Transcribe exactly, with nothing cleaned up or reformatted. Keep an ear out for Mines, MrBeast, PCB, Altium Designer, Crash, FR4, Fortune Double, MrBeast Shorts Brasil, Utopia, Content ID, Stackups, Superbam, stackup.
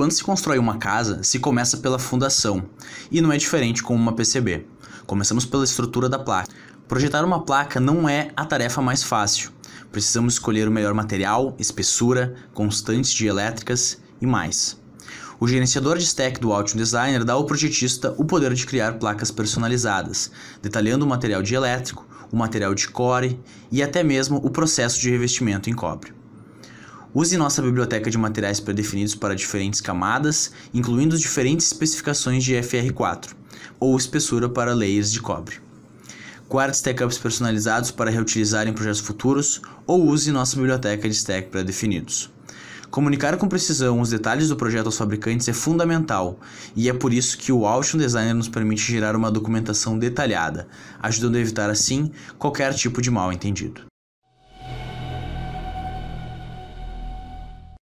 Quando se constrói uma casa, se começa pela fundação, e não é diferente com uma P C B. Começamos pela estrutura da placa. Projetar uma placa não é a tarefa mais fácil. Precisamos escolher o melhor material, espessura, constantes dielétricas e mais. O gerenciador de stack do Altium Designer dá ao projetista o poder de criar placas personalizadas, detalhando o material dielétrico, o material de core e até mesmo o processo de revestimento em cobre. Use nossa biblioteca de materiais pré-definidos para diferentes camadas, incluindo diferentes especificações de F R quatro, ou espessura para layers de cobre. Guarde stackups personalizados para reutilizar em projetos futuros ou use nossa biblioteca de stack pré-definidos. Comunicar com precisão os detalhes do projeto aos fabricantes é fundamental, e é por isso que o Altium Designer nos permite gerar uma documentação detalhada, ajudando a evitar assim qualquer tipo de mal-entendido.